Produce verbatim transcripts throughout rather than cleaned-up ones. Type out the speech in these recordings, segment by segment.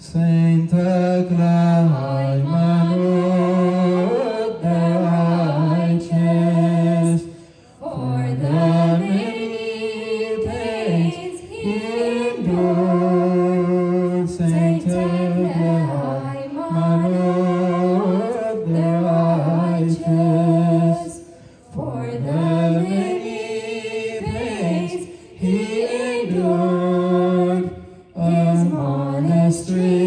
Saint Teklehaymanot, the righteous, for the many pains he endured. Saint Teklehaymanot, the righteous, for the many pains he endured. His monastery,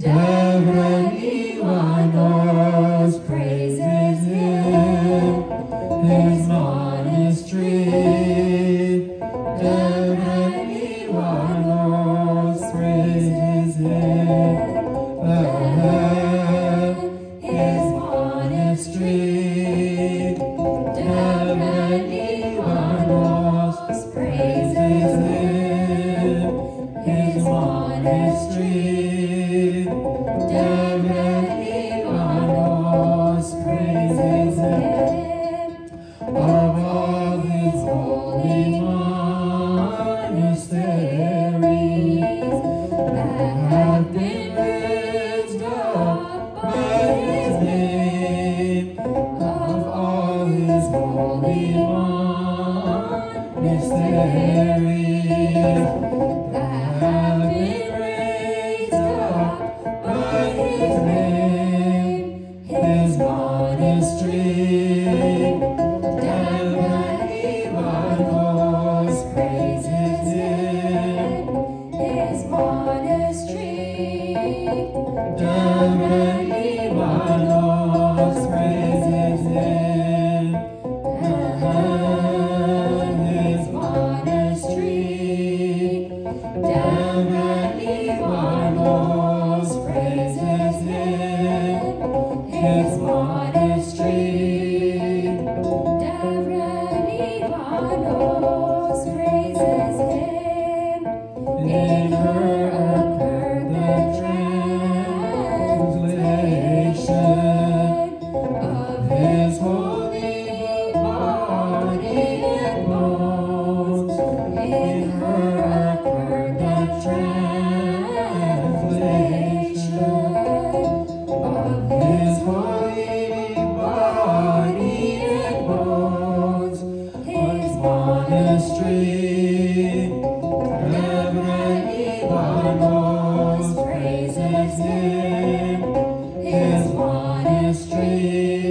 Debre Libanos, praises him. His monastery, Debre Libanos, praises him. Uh, his monastery, Debre Libanos, praises him. His monastery, Debre Libanos, praises him. Of all his holy monasteries that have been raised up by his name, of all his holy monasteries have been raised up by his name, his monastery, Debre Libanos, praises him. His monastery, Debre Libanos, praises him. His monastery, Debre Libanos, praises him. His monastery, Debre Libanos, praises him. In her occurred the translation of his holy body and bones. In her translation of his holy body and bones, his monastery, Debre Libanos, praises him. His monastery,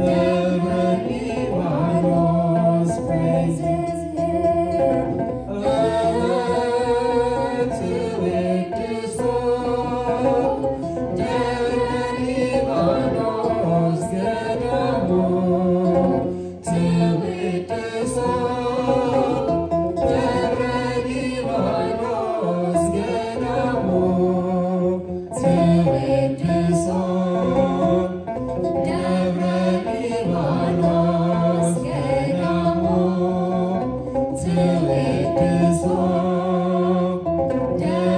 Debre Libanos, praises him. Till it is all.